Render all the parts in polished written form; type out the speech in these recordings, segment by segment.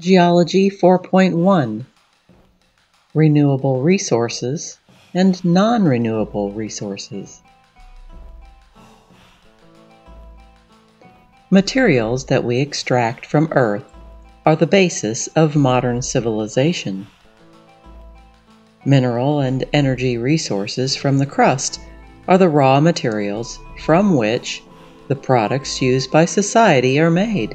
Geology 4.1, Renewable Resources and Non-Renewable Resources. Materials that we extract from Earth are the basis of modern civilization. Mineral and energy resources from the crust are the raw materials from which the products used by society are made.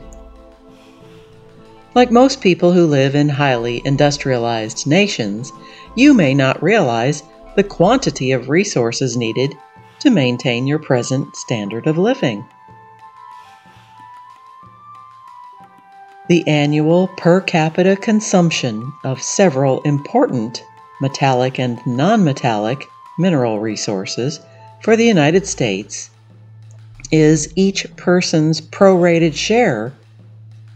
Like most people who live in highly industrialized nations, you may not realize the quantity of resources needed to maintain your present standard of living. The annual per capita consumption of several important metallic and non-metallic mineral resources for the United States is each person's prorated share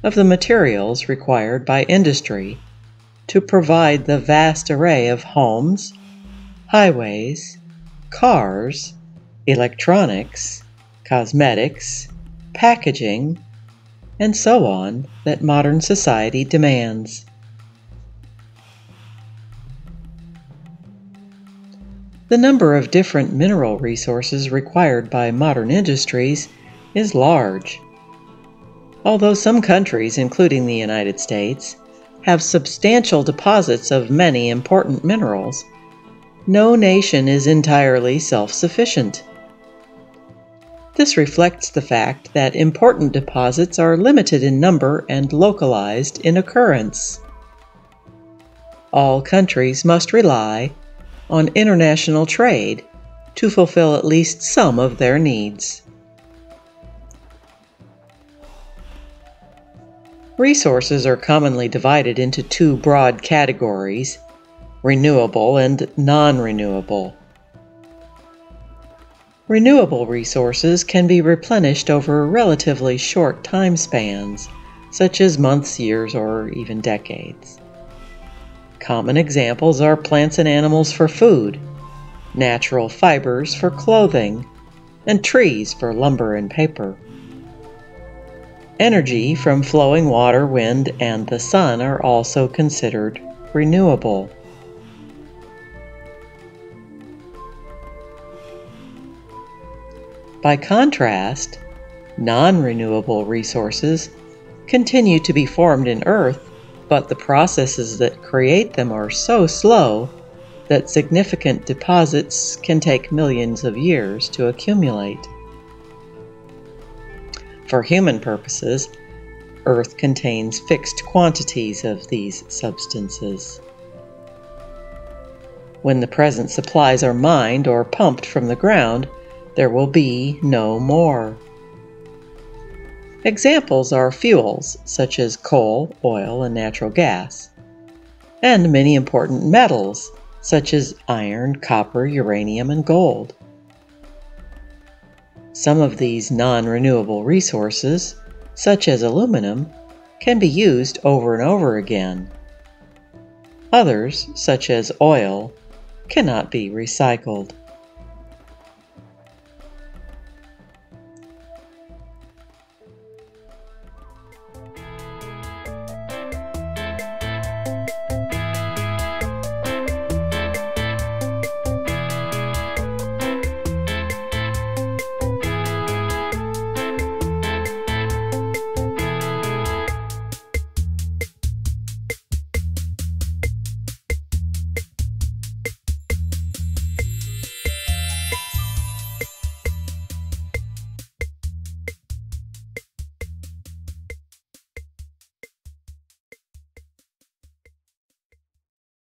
of the materials required by industry to provide the vast array of homes, highways, cars, electronics, cosmetics, packaging, and so on that modern society demands. The number of different mineral resources required by modern industries is large. Although some countries, including the United States, have substantial deposits of many important minerals, no nation is entirely self-sufficient. This reflects the fact that important deposits are limited in number and localized in occurrence. All countries must rely on international trade to fulfill at least some of their needs. Resources are commonly divided into two broad categories, renewable and non-renewable. Renewable resources can be replenished over relatively short time spans, such as months, years, or even decades. Common examples are plants and animals for food, natural fibers for clothing, and trees for lumber and paper. Energy from flowing water, wind, and the sun are also considered renewable. By contrast, non-renewable resources continue to be formed in Earth, but the processes that create them are so slow that significant deposits can take millions of years to accumulate. For human purposes, Earth contains fixed quantities of these substances. When the present supplies are mined or pumped from the ground, there will be no more. Examples are fuels such as coal, oil, and natural gas, and many important metals such as iron, copper, uranium, and gold. Some of these non-renewable resources, such as aluminum, can be used over and over again. Others, such as oil, cannot be recycled.